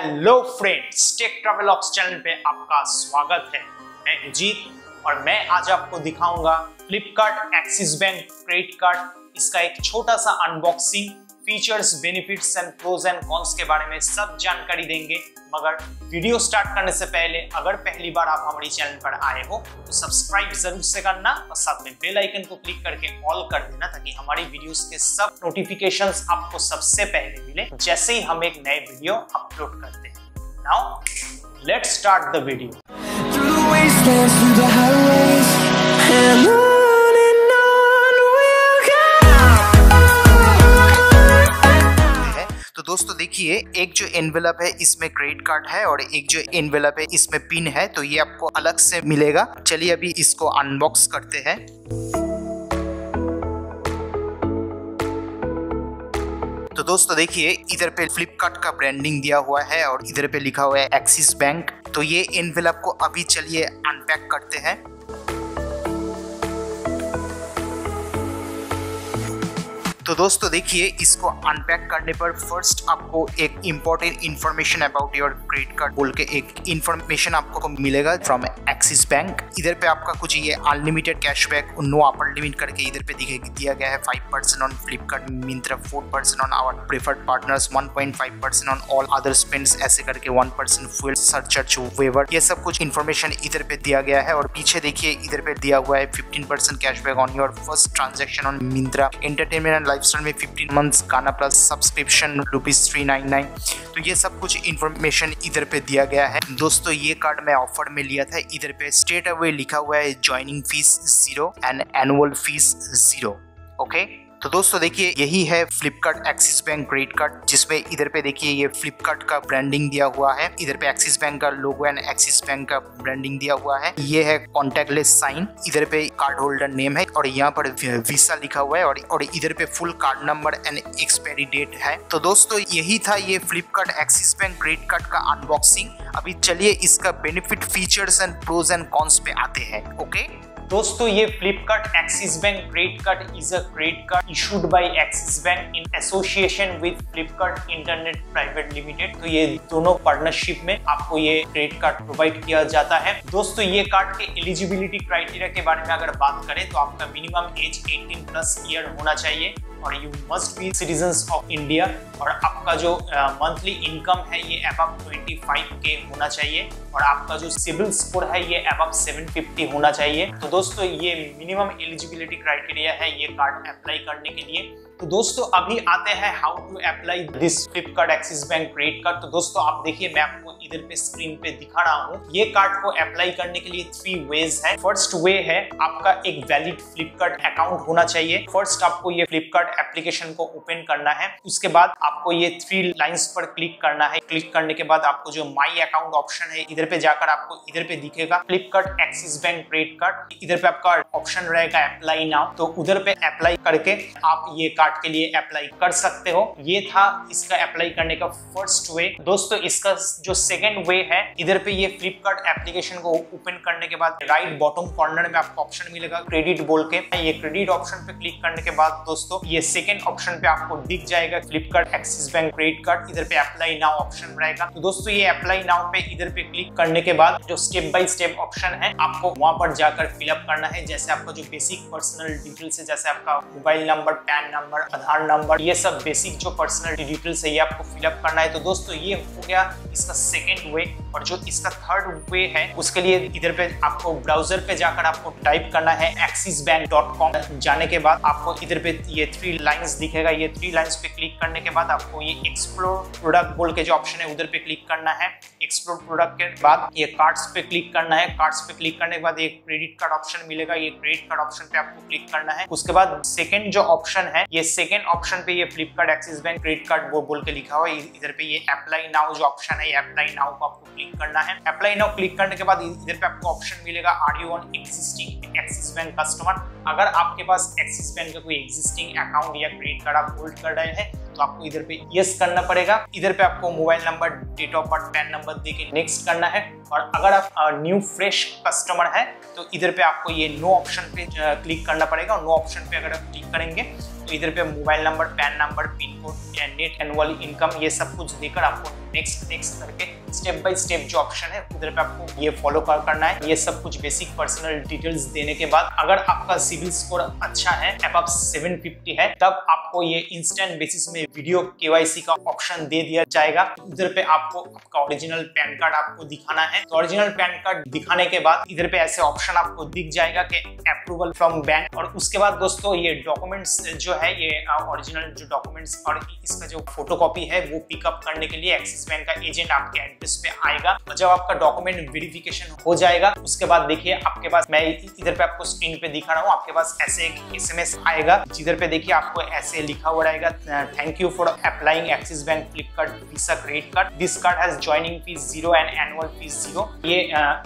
Hello friends, tech travelogues channel पे आपका स्वागत है। मैं अजीत और मैं आज आपको दिखाऊंगा Flipkart Axis bank credit card. इसका एक छोटा सा unboxing, features, benefits and pros and cons के बारे में सब जानकारी देंगे। मगर वीडियो स्टार्ट करने से पहले अगर पहली बार आप हमारे चैनल पर आए हो तो सब्सक्राइब जरूर से करना और साथ में बेल आइकन को क्लिक करके ऑल कर देना ताकि हमारी वीडियोस के सब नोटिफिकेशंस आपको सबसे पहले मिले जैसे ही हम एक नए वीडियो अपलोड करते हैं। Now let's start the video. तो दोस्तों देखिए, एक जो एनवेलप है इसमें क्रेडिट कार्ड है और एक जो एनवेलप है इसमें पिन है, तो ये आपको अलग से मिलेगा। चलिए अभी इसको अनबॉक्स करते हैं। तो दोस्तों देखिए, इधर पे फ्लिपकार्ट का ब्रांडिंग दिया हुआ है और इधर पे लिखा हुआ है एक्सिस बैंक। तो ये एनवेलप को अभी चलिए अनपैक करते हैं। तो दोस्तों देखिए, इसको अनपैक करने पर फर्स्ट आपको एक important information about your credit card बोल के एक इन्फॉर्मेशन आपको मिलेगा फ्रॉम एक्सिस बैंक। इधर पे आपका कुछ ये unlimited cashback, no upper limit करके इधर पे दिया गया है। 5% on Flipkart Myntra, 4% on our preferred partners, 1.5% on all other spends, ऐसे करके 1% फ्यूल सरचार्ज वेवर, ये सब कुछ इन्फॉर्मेशन इधर पे दिया गया है। और पीछे देखिए इधर पे दिया हुआ है 15% cashback on your first transaction on Myntra, entertainment and में 15 मंथ्स गाना प्लस सब्सक्रिप्शन ₹399। तो ये सब कुछ इन्फॉर्मेशन इधर पे दिया गया है। दोस्तों ये कार्ड मैं ऑफर में लिया था। इधर पे स्ट्रेट अवे लिखा हुआ है joining fees 0 and annual fees 0। Okay, तो दोस्तों देखिए यही है Flipkart Axis bank credit card, जिसमें इधर पे देखिए ये फ्लिपकार्ट का ब्रांडिंग दिया हुआ है, इधर पे एक्सिस बैंक का लोगो एंड एक्सिस बैंक का ब्रांडिंग दिया हुआ है। ये है कॉन्टैक्टलेस साइन, इधर पे कार्ड होल्डर नेम है और यहाँ पर वीसा लिखा हुआ है और इधर पे full card number and expiry date है। तो दोस्तों यही था ये Flipkart Axis bank credit card का अनबॉक्सिंग। अभी चलिए इसका benefit, features and pros and cons पे आते हैं। ओके दोस्तों, ये Flipkart Axis bank credit card is a credit card issued by Axis bank in association with Flipkart internet private limited. तो ये दोनों पार्टनरशिप में आपको ये क्रेडिट कार्ड प्रोवाइड किया जाता है। दोस्तों ये कार्ड के एलिजिबिलिटी क्राइटेरिया के बारे में अगर बात करें तो आपका मिनिमम एज 18+ ईयर होना चाहिए और you must be citizen of India और आपका जो मंथली इनकम है ये अबव 25K होना चाहिए और आपका जो सिबिल स्कोर है ये अबव 750 होना चाहिए। तो दोस्तों ये मिनिमम एलिजिबिलिटी क्राइटेरिया है ये कार्ड अप्लाई करने के लिए। तो दोस्तों अभी आते हैं how to apply this Flipkart Axis bank credit card. तो दोस्तों आप देखिए, मैं आपको इधर पे स्क्रीन पे दिखा रहा हूँ। ये कार्ड को अप्लाई करने के लिए 3 वेज है। फर्स्ट वे है आपका एक वैलिड फ्लिपकार्ट अकाउंट होना चाहिए। फर्स्ट आपको ये फ्लिपकार्ट एप्लीकेशन को ओपन करना है, उसके बाद आपको ये 3 लाइन्स पर क्लिक करना है। क्लिक करने के बाद आपको जो माई अकाउंट ऑप्शन है इधर पे जाकर आपको इधर पे दिखेगा Flipkart Axis bank credit card, इधर पे आपका ऑप्शन रहेगा अप्लाई नाउ। तो उधर पे अप्लाई करके आप ये के लिए अप्लाई कर सकते हो। ये था इसका अप्लाई करने का फर्स्ट वे। दोस्तों इसका जो सेकंड वे है, इधर पे ये फ्लिपकार्ट एप्लीकेशन को ओपन करने के बाद राइट बॉटम कॉर्नर में आपको ऑप्शन मिलेगा क्रेडिट बोल के। ये क्रेडिट ऑप्शन पे क्लिक करने के बाद दोस्तों ये सेकंड ऑप्शन पे आपको दिख जाएगा Flipkart Axis bank credit card, इधर पे अप्लाई नाउ ऑप्शन रहेगा। तो दोस्तों ये अप्लाई नाउ पे इधर पे क्लिक करने के बाद जो स्टेप बाय स्टेप ऑप्शन है आपको वहां पर जाकर फिलअप करना है, जैसे आपका जो बेसिक पर्सनल डिटेल्स है, जैसे आपका mobile number, PAN number, Aadhaar number, ये सब बेसिक जो पर्सनल डिटेल्स है ये आपको फिलअप करना है। तो दोस्तों ये हो गया इसका सेकंड वे। और जो इसका थर्ड वे है उसके लिए इधर पे आपको ब्राउजर पे जाकर आपको टाइप करना है axisbank.com। जाने के बाद आपको इधर पे ये 3 लाइन्स दिखेगा। ये 3 लाइन्स पे क्लिक करने के बाद आपको ये एक्सप्लोर प्रोडक्ट बोल के जो ऑप्शन है उधर पे क्लिक करना है। एक्सप्लोर प्रोडक्ट के बाद ये कार्ड्स पे क्लिक करना है। कार्ड्स पे क्लिक करने के बाद ये क्रेडिट कार्ड ऑप्शन मिलेगा। ये क्रेडिट कार्ड ऑप्शन पे आपको क्लिक करना है। उसके बाद सेकेंड जो ऑप्शन है, ये सेकेंड ऑप्शन पे ये Flipkart Axis bank credit card बोल के लिखा हुआ है। इधर पे ये अप्लाई नाउ जो ऑप्शन है, ये अप्लाई नाउ को आपको क्लिक करना है। अप्लाई नाउ क्लिक करने के बाद इधर पे आपको ऑप्शन मिलेगा are you on existing Axis bank customer. अगर आपके पास एक्सिस बैंक का कोई एक्सिस्टिंग अकाउंट या क्रेडिट कार्ड आप होल्ड कर रहे हैं तो आपको इधर पे यस करना पड़ेगा। इधर पे आपको mobile number, date of birth, PAN number देके नेक्स्ट करना है। और अगर आप न्यू फ्रेश कस्टमर है तो इधर पे आपको ये नो ऑप्शन पे क्लिक करना पड़ेगा। और नो ऑप्शन पे अगर आप क्लिक करेंगे तो इधर पे mobile number, PAN number, pin code, net annual income, ये सब कुछ देकर आपको नेक्स्ट नेक्स्ट करके स्टेप बाय स्टेप जो ऑप्शन है उधर पे आपको ये फॉलो करना है। ये सब कुछ बेसिक पर्सनल डिटेल्स देने के बाद अगर आपका सिविल स्कोर अच्छा है, अबव 750 है, तब आपको ये इंस्टेंट बेसिस में वीडियो केवाईसी का ऑप्शन दे दिया जाएगा। इधर पे आपको आपका ओरिजिनल पैन कार्ड आपको दिखाना है। तो ओरिजिनल पैन कार्ड दिखाने के बाद इधर पे ऐसे ऑप्शन आपको दिख जाएगा कि अप्रूवल फ्रॉम बैंक, और उसके बाद दोस्तों ये डॉक्यूमेंट्स जो है, ये ओरिजिनल जो डॉक्यूमेंट्स और इसका जो फोटोकॉपी है वो पिकअप करने के लिए एक्सिस बैंक का एजेंट आपके एड्रेस पे आएगा। और जब आपका डॉक्यूमेंट वेरिफिकेशन हो जाएगा उसके बाद देखिए आपके पास, मैं इधर पे आपको स्क्रीन पे दिखा रहा हूँ, आपके पास ऐसे एक एसएमएस आएगा जिधर पे देखिए आपको ऐसे लिखा हुआ रहेगा, thank you for applying Axis bank Flipkart Visa credit card, this card has joining fees 0 and annual fees 0। ये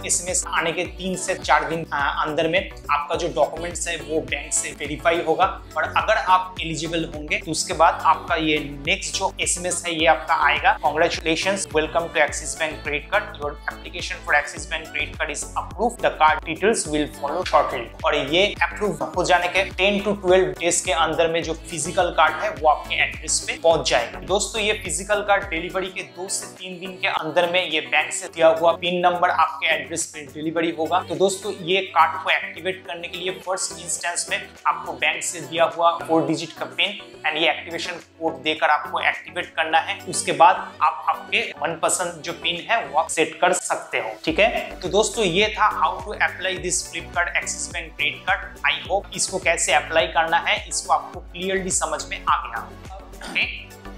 एसएमएस आने के 3 से 4 दिन अंदर में आपका जो डॉक्यूमेंट्स है वो बैंक से वेरीफाई होगा, और अगर आप एलिजिबल होंगे तो उसके बाद आपका ये नेक्स्ट जो एसएमएस है ये आपका आएगा, congratulations welcome to Axis bank credit card, your application for Axis bank credit card is approved, the card details will follow shortly. और ये अप्रूव हो जाने के 10 टू 12 डेज के अंदर में जो फिजिकल कार्ड है वो आपके एड्रेस पे पहुंच जाएगा। दोस्तों ये फिजिकल कार्ड डिलीवरी के 2 से 3 दिन के अंदर में ये बैंक से दिया हुआ पिन नंबर आपके एड्रेस पे डिलीवरी होगा। तो दोस्तों ये कार्ड को एक्टिवेट करने के लिए फर्स्ट इंस्टेंस में आपको बैंक से दिया हुआ 4 डिजिट का पिन एंड ये एक्टिवेशन कोड देकर आपको एक्टिवेट करना है। उसके बाद आप आपके मनपसंद जो पिन है वो आप सेट कर सकते हो, ठीक है। तो दोस्तों ये था how to apply this Flipkart Axis bank credit card. I hope इसको कैसे अप्लाई करना है इसको आपको क्लियरली समझ में आ गया, ओके।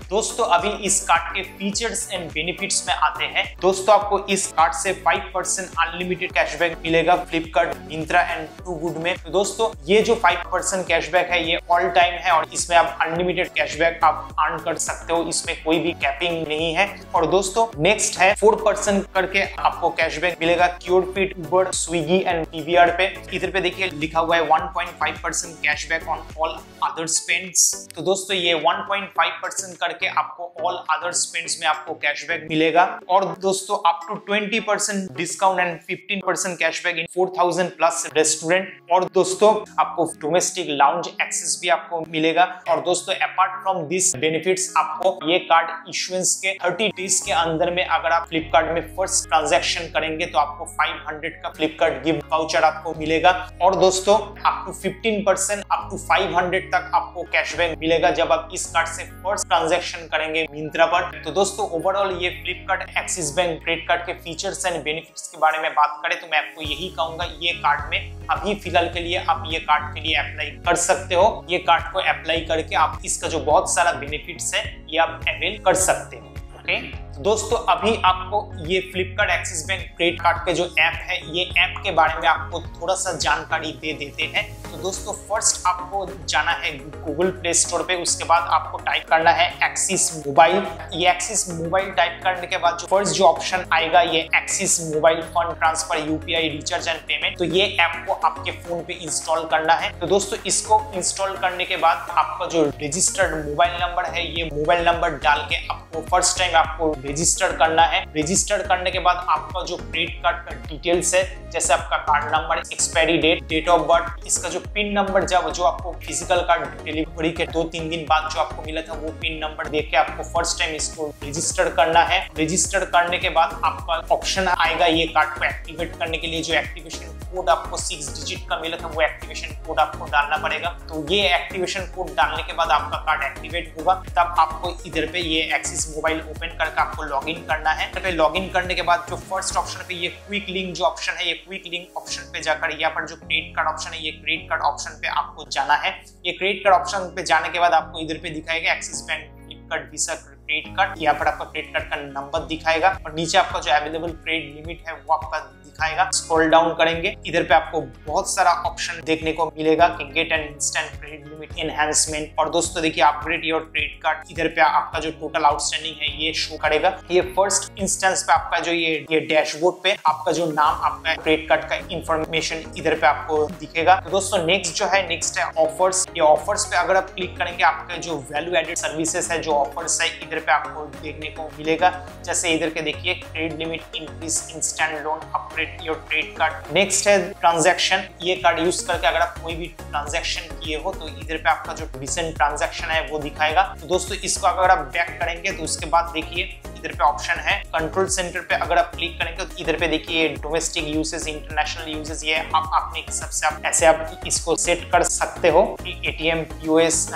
दोस्तों अभी इस कार्ड के फीचर्स एंड बेनिफिट्स में आते हैं। दोस्तों आपको इस कार्ड से 5% अनलिमिटेड कैशबैक मिलेगा Flipkart, Myntra and two good में। तो दोस्तों ये जो 5% कैशबैक है ये ऑल टाइम है और इसमें आप अनलिमिटेड कैशबैक आप अर्न कर सकते हो, इसमें कोई भी कैपिंग नहीं है। और दोस्तों नेक्स्ट है 4% करके आपको कैशबैक मिलेगा cure fit, Uber, Swiggy and PVR पे। इधर पे देखिए लिखा हुआ है 1.5% cashback on all other spends. तो दोस्तों ये 1.5% के आपको ऑल अदर स्पेंड्स में आपको कैशबैक मिलेगा। और दोस्तों up to 20% discount and 15% cashback in 4000 plus restaurant. और दोस्तों आपको डोमेस्टिक लाउंज एक्सेस भी आपको मिलेगा। और दोस्तों अपार्ट फ्रॉम दिस बेनिफिट्स आपको ये कार्ड इश्यूएंस के 30 डेज के अंदर में अगर आप फ्लिपकार्ट में फर्स्ट ट्रांजैक्शन करेंगे तो आपको 500 का फ्लिपकार्ट गिफ्ट वाउचर आपको मिलेगा। और दोस्तों अप टू 15% अप टू 500 तक आपको कैशबैक मिलेगा जब आप इस कार्ड से फर्स्ट ट्रांजैक्शन करेंगे मिंत्रा पर। तो दोस्तों ओवरऑल ये Flipkart Axis bank credit card के फीचर्स एंड बेनिफिट्स के बारे में बात करें तो मैं आपको यही कहूंगा, ये कार्ड में अभी फिलहाल के लिए आप ये कार्ड के लिए अप्लाई कर सकते हो। ये कार्ड को अप्लाई करके आप इसका जो बहुत सारा बेनिफिट्स है ये आप अवेल कर सकते हो, ओके। तो दोस्तों अभी आपको ये Flipkart Axis bank credit card के जो ऐप है ये ऐप के बारे में आपको थोड़ा सा जानकारी दे देते हैं। तो दोस्तों फर्स्ट आपको जाना है गूगल प्ले स्टोर पे, उसके बाद आपको टाइप करना है एक्सिस मोबाइल। ये एक्सिस मोबाइल टाइप करने के बाद फर्स्ट जो ऑप्शन आएगा ये Axis mobile fund transfer, UPI, recharge and payment. तो ये ऐप को आपके फोन पे इंस्टॉल करना है। तो दोस्तों इसको इंस्टॉल करने के बाद आपका जो रजिस्टर्ड मोबाइल नंबर है ये मोबाइल नंबर डाल के आपको फर्स्ट टाइम आपको रजिस्टर करना है। रजिस्टर करने के बाद आपका जो क्रेडिट कार्ड का डिटेल्स है जैसे आपका card number, expiry date, date of birth, इसका जो पिन नंबर जब जो आपको फिजिकल कार्ड डिलीवरी के 2-3 दिन बाद जो आपको मिला था वो पिन नंबर देके आपको फर्स्ट टाइम इसको रजिस्टर करना है। रजिस्टर करने के बाद आपका ऑप्शन आएगा ये कार्ड को एक्टिवेट करने के लिए, जो एक्टिवेशन कोड आपको 6 डिजिट का मिला था वो एक्टिवेशन कोड आपको डालना पड़ेगा। तो ये एक्टिवेशन कोड डालने के बाद आपका कार्ड एक्टिवेट होगा। तब आपको इधर पे ये एक्सिस मोबाइल ओपन करके आपको लॉग इन करना है। तो लॉग इन करने के बाद जो फर्स्ट ऑप्शन पे ये क्विक लिंक जो ऑप्शन है ये क्विक लिंक ऑप्शन पे जाकर यहाँ पर जो क्रेडिट कार्ड ऑप्शन है ये क्रेडिट कार्ड ऑप्शन पे आपको जाना है। ये क्रेडिट कार्ड ऑप्शन पे जाने के बाद आपको इधर पे दिखाएगा Axis bank Flipkart Visa credit card, यहाँ पर आपका क्रेडिट कार्ड का नंबर दिखाएगा और नीचे आपका जो अवेलेबल क्रेडिट लिमिट है वो आपका दिखाएगा। स्क्रॉल डाउन करेंगे इधर पे आपको बहुत सारा ऑप्शन देखने को मिलेगा कि get and instant credit limit enhancement. और दोस्तों देखिए अपग्रेड योर क्रेडिट कार्ड, इधर पे आपका जो टोटल आउटस्टैंडिंग है ये शो करेगा। ये फर्स्ट इंस्टेंस पे आपका जो ये डैशबोर्ड पे आपका जो नाम, आपका क्रेडिट कार्ड का इंफॉर्मेशन इधर पे आपको दिखेगा। तो दोस्तों नेक्स्ट जो है नेक्स्ट है ऑफर्स। ये ऑफर्स पे अगर आप क्लिक करेंगे आपका जो वैल्यू एडेड सर्विसेज है जो ऑफर्स है इधर पे आपको देखने को मिलेगा। जैसे इधर के देखिए credit limit increase, instant loan upgrade, generate your credit card. Next है ट्रांजैक्शन। ये कार्ड यूज करके अगर आप कोई भी ट्रांजैक्शन किए हो तो इधर पे आपका जो रिसेंट ट्रांजैक्शन है वो दिखाएगा। तो दोस्तों इसको अगर आप बैक करेंगे तो उसके बाद देखिए इधर पे ऑप्शन है कंट्रोल सेंटर पे अगर आप क्लिक करेंगे तो इधर पे देखिए डोमेस्टिक यूजेस, इंटरनेशनल यूजेस, ये आप अपने हिसाब से आप ऐसे आप इसको सेट कर सकते हो। एटीएम, यूएस,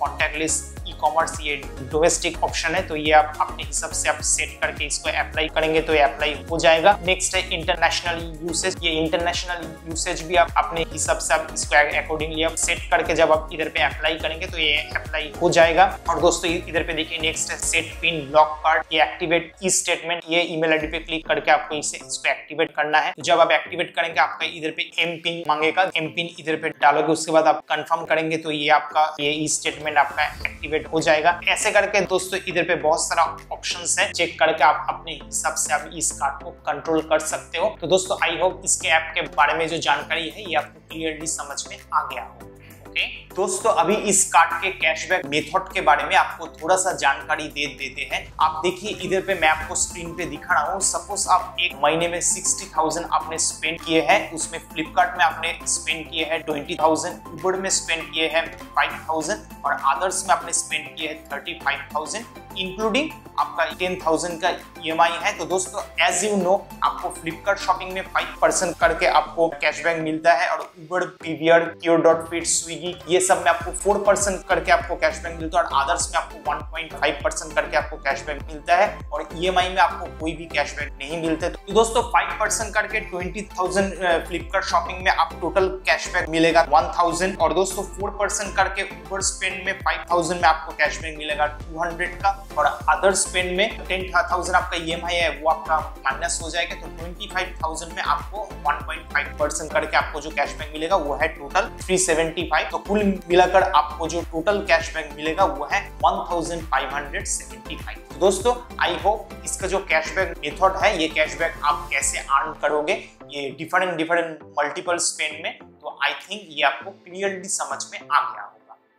कॉन्टैक्टलेस, ई-कॉमर्स, ये डोमेस्टिक ऑप्शन है तो ये आप अपने हिसाब से आप सेट करके इसको अप्लाई करेंगे तो ये अप्लाई हो जाएगा। नेक्स्ट है इंटरनेशनल यूसेज। ये इंटरनेशनल यूसेज भी आप अपने हिसाब से आप इसको अकॉर्डिंगली आप सेट करके जब आप इधर पे अप्लाई करेंगे तो ये अप्लाई हो जाएगा। और दोस्तों इधर पे देखिए नेक्स्ट है सेट पिन लॉक कार्ड। ये एक्टिवेट ई स्टेटमेंट, ये ईमेल आईडी पे क्लिक करके आपको इसे इसको एक्टिवेट करना है। जब आप एक्टिवेट करेंगे आपका इधर पे एम पिन मांगेगा, एम पिन इधर पे डालोगे, उसके बाद आप कंफर्म करेंगे तो ये आपका ये ई स्टेटमेंट आपका एक्टिवेट हो जाएगा। ऐसे करके दोस्तों इधर पे बहुत सारा ऑप्शंस है, चेक करके आप अपने हिसाब से आप इस कार्ड को कंट्रोल कर सकते हो। तो दोस्तों आई होप इसके ऐप के बारे में जो जानकारी है ये आपको क्लियरली समझ में आ गया हो। ओके दोस्तों, अभी इस कार्ड के कैशबैक मेथड के बारे में आपको थोड़ा सा जानकारी दे देते हैं। आप देखिए इधर पे मैं आपको स्क्रीन पे दिखा रहा हूँ। सपोज आप एक महीने में 60,000 आपने स्पेंड किए हैं, उसमें फ्लिपकार्ट में आपने स्पेंड किए हैं 20,000, उबर में स्पेंड किए हैं 5,000 और अदर्स में आपने स्पेंड किए हैं 35,000 इंक्लूडिंग आपका 10,000 का EMI है। तो दोस्तों एज यू नो आपको फ्लिपकार्ट शॉपिंग में 5% करके आपको कैशबैक मिलता है और उबर, पीवीआर, Qdots, स्विगी ये सब में आपको 4% करके आपको कैशबैक मिलता है और अदर्स में आपको 1.5% करके आपको कैशबैक मिलता है और EMI में आपको कोई भी कैशबैक नहीं मिलता। तो दोस्तों 5% करके 20,000 फ्लिपकार्ट शॉपिंग में आप टोटल कैशबैक मिलेगा 1,000 और दोस्तों 4% करके उबर स्पेंड में 5,000 में आपको कैशबैक मिलेगा 200 का और अदर स्पेंड में 10,000 आपका EMI है वो आपका माइनस हो जाएगा। तो 25,000 में आपको 1.5% करके आपको जो कैशबैक मिलेगा वो है टोटल 375। तो कुल मिलाकर आपको जो टोटल कैशबैक मिलेगा वो है 1,575। तो दोस्तों आई होप इसका जो कैशबैक मेथड है ये कैशबैक आप कैसे अर्न करोगे ये डिफरेंट मल्टीपल स्पेंड में, तो आई थिंक ये आपको क्लियरली समझ में आ गया होगा।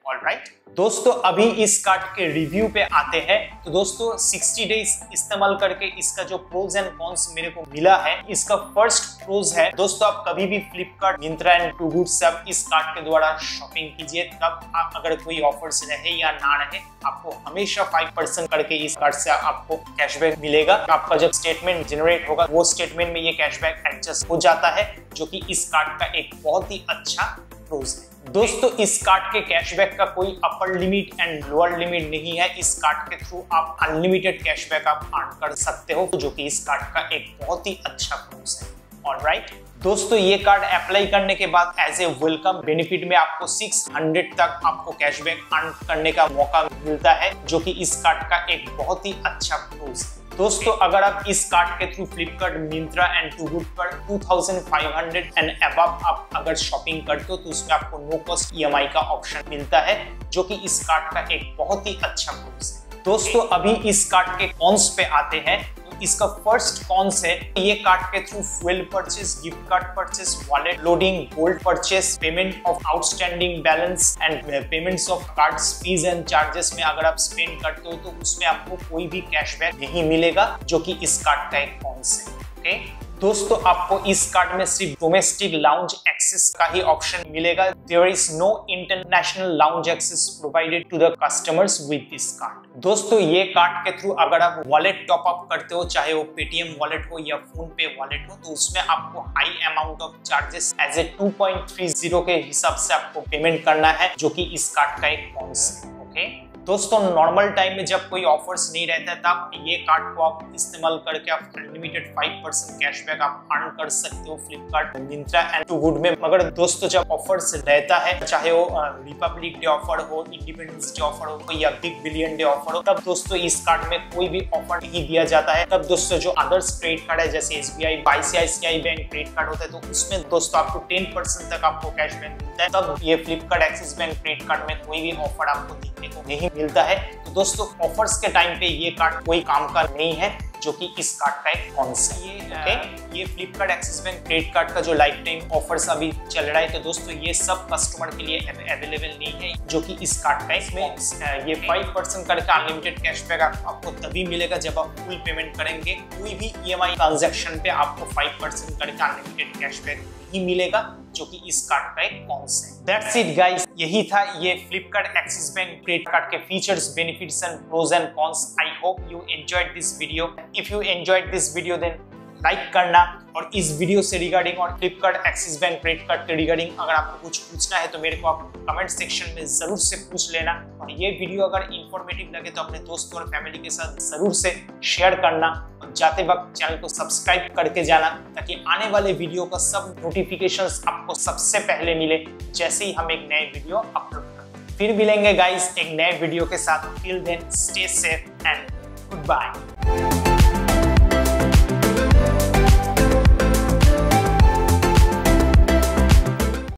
ऑलराइट दोस्तों, अभी इस कार्ड के रिव्यू पे आते हैं। तो दोस्तों 60 डेज इस्तेमाल करके इसका जो प्रोज एंड कॉन्स मेरे को मिला है, इसका फर्स्ट प्रोज है दोस्तों आप कभी भी Flipkart, Myntra and two good से आप इस कार्ड के द्वारा शॉपिंग कीजिए, तब अगर कोई ऑफर्स रहे या ना रहे आपको हमेशा 5% करके इस कार्ड से आपको कैशबैक मिलेगा। आपका जब स्टेटमेंट जनरेट होगा वो स्टेटमेंट में ये कैशबैक एडजस्ट हो जाता है, जो कि इस कार्ड का एक बहुत ही अच्छा प्रोज है। दोस्तों इस कार्ड के कैशबैक का कोई upper limit and lower limit नहीं है। इस कार्ड के थ्रू आप अनलिमिटेड कैशबैक आप अर्न कर सकते हो, जो कि इस कार्ड का एक बहुत ही अच्छा प्रोसेस है। ऑलराइट दोस्तों, ये कार्ड अप्लाई करने के बाद एज ए वेलकम बेनिफिट में आपको 600 तक आपको कैशबैक अर्न करने का मौका मिलता है, जो कि इस कार्ड का एक बहुत ही अच्छा प्रोसेस है। दोस्तों अगर आप इस कार्ड के through Flipkart, Myntra and two good पर 2500 एंड अबव आप अगर शॉपिंग करते हो तो उसमें आपको नो कॉस्ट EMI का ऑप्शन मिलता है, जो कि इस कार्ड का एक बहुत ही अच्छा प्रोसेस है। दोस्तों अभी इस कार्ड के कॉन्स पे आते हैं। इसका फर्स्ट कॉन्स है ये कार्ड के through fuel purchase, gift card purchase, wallet loading, gold purchase, payment of outstanding balance and payments of cards, fees and charges में अगर आप स्पेंड करते हो तो उसमें आपको कोई भी कैशबैक नहीं मिलेगा, जो कि इस कार्ड का एक कॉन्स है। ओके दोस्तों, आपको इस कार्ड में सिर्फ डोमेस्टिक लाउंज एक्सेस का ही ऑप्शन मिलेगा। There is no international lounge access provided to the customers with this card. दोस्तों ये कार्ड के थ्रू अगर आप वॉलेट टॉप अप करते हो, चाहे वो पेटीएम वॉलेट हो या फोन पे वॉलेट हो, तो उसमें आपको high amount of charges as a 2.30 के हिसाब से आपको पेमेंट करना है, जो की इस कार्ड का एक कॉन्स है। ओके दोस्तों, नॉर्मल टाइम में जब कोई ऑफर्स नहीं रहता है तब ये कार्ड को आप इस्तेमाल करके आप अनलिमिटेड 5% कैशबैक आप अर्न कर सकते हो Flipkart, Myntra and two good में। मगर दोस्तों जब ऑफर्स रहता है, चाहे वो रिपब्लिक डे ऑफर हो, इंडिपेंडेंस डे ऑफर हो या बिग बिलियन डे ऑफर हो, तब दोस्तों इस कार्ड में कोई भी ऑफर नहीं दिया जाता है। तब दोस्तों जो अदर्स क्रेडिट कार्ड है जैसे SBI, ICICI bank credit card होता है, तो उसमें दोस्तों आपको 10% तक आपको कैशबैक मिलता है। तब ये Flipkart, Axis bank credit card में कोई भी ऑफर आपको देखने को नहीं मिलता है। तो दोस्तों ऑफर्स के टाइम पे ये कार्ड कोई काम का नहीं है, जो कि इस कार्ड का एक कॉन्सेप्ट ये Flipkart Axis bank credit card का जो लाइफ टाइम ऑफर्स अभी चल रहा है, तो दोस्तों ये सब कस्टमर के लिए अवेलेबल नहीं है, जो कि इस कार्ड का इसमें ये 5% करके अनलिमिटेड कैशबैक आपको तभी मिलेगा जब आप फुल पेमेंट करेंगे। कोई भी EMI ट्रांजेक्शन पे आपको 5% करके अनलिमिटेड कैशबैक ही मिलेगा, जो कि इस कार्ड का एक कॉन्सेप्ट। दैट्स इट गाइस, यही था ये Flipkart Axis bank credit card के features, benefits and pros and cons. I hope you enjoyed this video. If you enjoyed this video then like करना, और इस वीडियो से रिगार्डिंग और Flipkart Axis bank credit card के regarding अगर आपको कुछ पूछना है तो मेरे को आप कमेंट सेक्शन में जरूर से पूछ लेना। और ये वीडियो अगर इंफॉर्मेटिव लगे तो अपने दोस्तों और फैमिली के साथ जरूर से शेयर करना, और जाते वक्त चैनल को सब्सक्राइब करके जाना ताकि आने वाले वीडियो का सब नोटिफिकेशंस आपको सबसे पहले मिले जैसे ही हम एक नए वीडियो अपलोड करें। फिर मिलेंगे गाइज एक नए वीडियो के साथ। Till then stay safe and good bye.